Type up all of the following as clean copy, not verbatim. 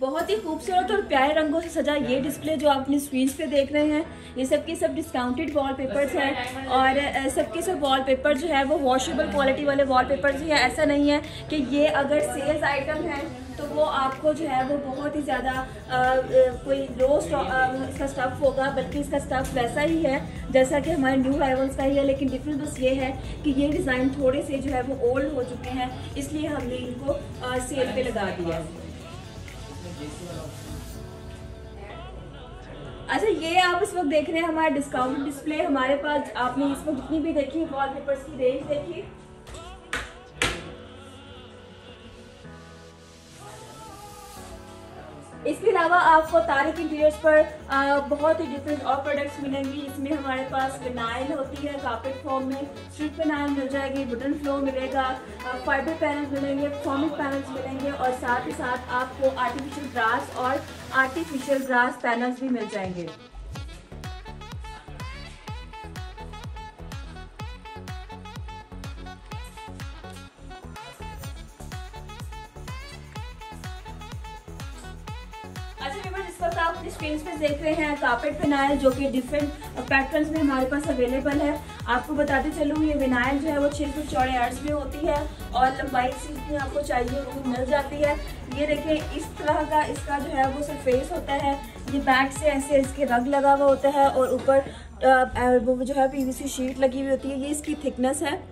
बहुत ही खूबसूरत और प्यारे रंगों से सजा ये डिस्प्ले जो आप अपनी स्क्रीन पे देख रहे हैं, ये सब के सब डिस्काउंटेड वॉलपेपर्स हैं और सब के सब वॉलपेपर जो है वो वॉशेबल क्वालिटी वाले वॉलपेपर्स हैं। ऐसा नहीं है कि ये अगर सेल्स आइटम है तो वो आपको जो है वो बहुत ही ज़्यादा कोई लो इसका स्टफ़ होगा, बल्कि इसका स्टफ़ वैसा ही है जैसा कि हमारे न्यू अराइवल्स का ही है, लेकिन डिफरेंस बस ये है कि ये डिज़ाइन थोड़े से जो है वो ओल्ड हो चुके हैं, इसलिए हमने इनको सेल पे लगा दिया। अच्छा, ये आप इस वक्त देख रहे हैं हमारा डिस्काउंट डिस्प्ले। हमारे पास आपने इस वक्त जितनी भी देखी वॉलपेपर्स की रेंज देखी, इसके अलावा आपको तारिक इंटीरियर्स पर बहुत ही डिफरेंट और प्रोडक्ट्स मिलेंगी। इसमें हमारे पास विनाइल होती है कार्पेट फॉर्म में, स्ट्रिप विनाइल मिल जाएगी, वुडन फ्लो मिलेगा, फाइबर पैनल्स मिलेंगे, फॉर्मिक पैनल्स मिलेंगे और साथ ही साथ आपको आर्टिफिशियल ग्रास और आर्टिफिशियल ग्रास पैनल्स भी मिल जाएंगे। आप अपनी स्क्रीन पे देख रहे हैं कार्पेट विनाइल जो कि डिफरेंट पैटर्न्स में हमारे पास अवेलेबल है। आपको बताते चलूँ ये विनाइल जो है वो 6 फुट चौड़े आर्ट्स में होती है और लंबाई जितनी आपको चाहिए वो मिल जाती है। ये देखें इस तरह का इसका जो है वो सरफेस होता है, ये बैक से ऐसे इसके रग लगा हुआ होता है और ऊपर वो जो है पीवीसी शीट लगी हुई होती है, ये इसकी थिकनेस है,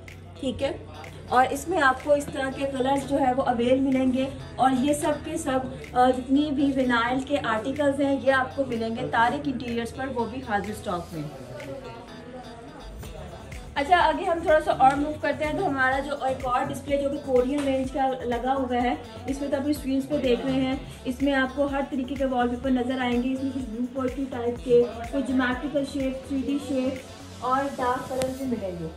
ठीक है। और इसमें आपको इस तरह के कलर्स जो है वो अवेल मिलेंगे और ये सब के सब जितनी भी विनाइल के आर्टिकल्स हैं ये आपको मिलेंगे तारिक इंटीरियर्स पर, वो भी हाजिर स्टॉक में। अच्छा, आगे हम थोड़ा सा और मूव करते हैं तो हमारा जो एक और डिस्प्ले जो कि कोरियन रेंज का लगा हुआ है, इसमें तो अपनी स्क्रीन पे देख रहे हैं, इसमें आपको हर तरीके के वॉलपेपर नज़र आएंगे। इसमें कुछ ब्लू पोएट्री टाइप के, कोई ज्योमेट्रिकल शेप, 3D शेप और डार्क कलर भी मिलेंगे।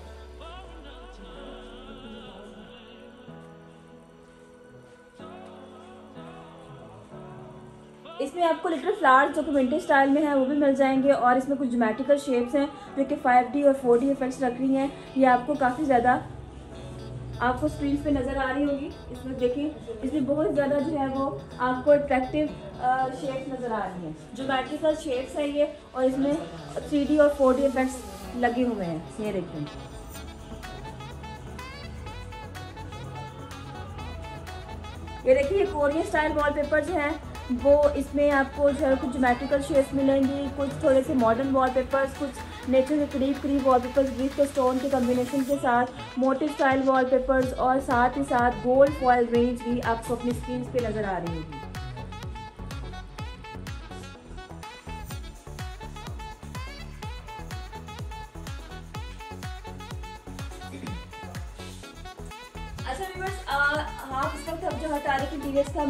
इसमें आपको लिटिल फ्लावर्स जो कि विंटेज स्टाइल में है वो भी मिल जाएंगे और इसमें कुछ ज्योमेट्रिकल शेप्स हैं जो कि 5D और 4D इफेक्ट्स रख रही हैं। ये आपको काफ़ी ज़्यादा आपको स्क्रीन पे नज़र आ रही होगी, इसमें देखिए इसमें बहुत ज़्यादा जो है वो आपको अट्रैक्टिव शेप्स नज़र आ रही हैं, ज्योमेट्रिकल शेप्स है ये और इसमें 3D और 4D इफेक्ट्स लगे हुए हैं, ये देखिए। ये देखिए कोरियन स्टाइल वॉलपेपर जो हैं वो इसमें आपको जो है कुछ ज्योमेट्रिकल शेप्स मिलेंगी, कुछ थोड़े से मॉडर्न वॉलपेपर्स, कुछ नेचर के करीब करीब वॉलपेपर्स ग्रीस के स्टोन के कम्बिनेशन के साथ, मोटिव स्टाइल वॉलपेपर्स और साथ ही साथ गोल्ड फॉयल रेंज भी आपको अपनी स्क्रीन पे नज़र आ रही होगी। अच्छा व्यूअर्स, आप इस वक्त हम जो तारिक इंटीरियर्स का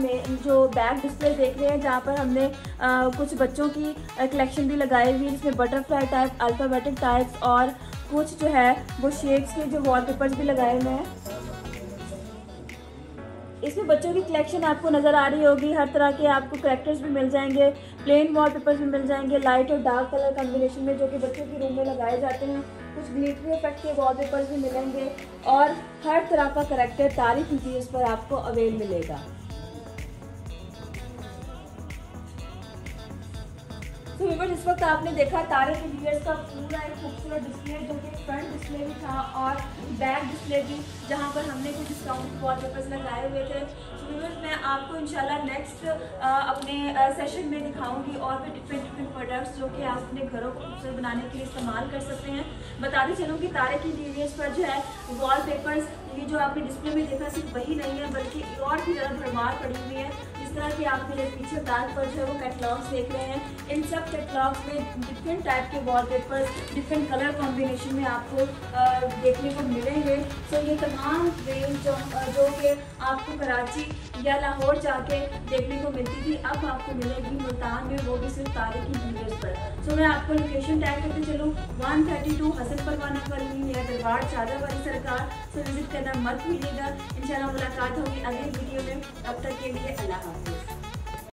जो बैक डिस्प्ले देख रहे हैं जहाँ पर हमने कुछ बच्चों की कलेक्शन भी लगाई हुई है, जिसमें बटरफ्लाई टाइप, अल्फाबेटिक टाइप्स और कुछ जो है वो शेप्स के जो वॉलपेपर्स भी लगाए हुए हैं। इसमें बच्चों की कलेक्शन आपको नज़र आ रही होगी, हर तरह के आपको करेक्टर्स भी मिल जाएंगे, प्लेन वॉलपेपर्स भी मिल जाएंगे लाइट और डार्क कलर कॉम्बिनेशन में जो कि बच्चों के रूम में लगाए जाते हैं, कुछ ग्लिटरी इफेक्ट के वॉलपेपर्स भी मिलेंगे और हर तरह का करेक्टर तारिक इंटीरियर्स पर आपको अवेल मिलेगा। तो व्यूअर्स, इस वक्त आपने देखा तारिक इंटीरियर्स का पूरा एक खूबसूरत डिस्प्ले जो कि फ्रंट डिस्प्ले भी था और बैक डिस्प्ले भी, जहां पर हमने कुछ डिस्काउंट वॉलपेपर्स लगाए हुए थे। तो व्यूअर्स, मैं आपको इंशाल्लाह नेक्स्ट अपने सेशन में दिखाऊंगी और भी डिफरेंट प्रोडक्ट्स जो कि आप अपने घरों को खूबसूरत बनाने के लिए इस्तेमाल कर सकते हैं। बताते चलूँ कि तारिक इंटीरियर्स पर जो है वॉलपेपर्स ये जो आपने डिस्प्ले में देखा सिर्फ वही नहीं है बल्कि और भी ज़्यादा भरमार पड़ी हुई है। इस तरह के आप मेरे पीछे बैक पर जो है वो कैटलॉग्स देख रहे हैं, इन सब कैटलॉग्स में डिफरेंट टाइप के वॉलपेपर्स डिफरेंट कलर कॉम्बिनेशन में आपको देखने को मिलेंगे। तो ये तमाम रेंज जो कि आपको कराची या लाहौर जाके देखने को मिलती थी, अब आपको मिलेगी मुल्तान में, वो भी सिर्फ तारिक इंटीरियर्स पर। तो मैं आपको लोकेशन टैग करते चलूँ, 132 हसन परवाना कॉलोनी या दरबार चादर वाली सरकार, तो विजिट करना मत भूलिएगा। इंशाल्लाह मुलाकात होगी अगले वीडियो में, अब तक के लिए अल्लाह हाफ़िज़।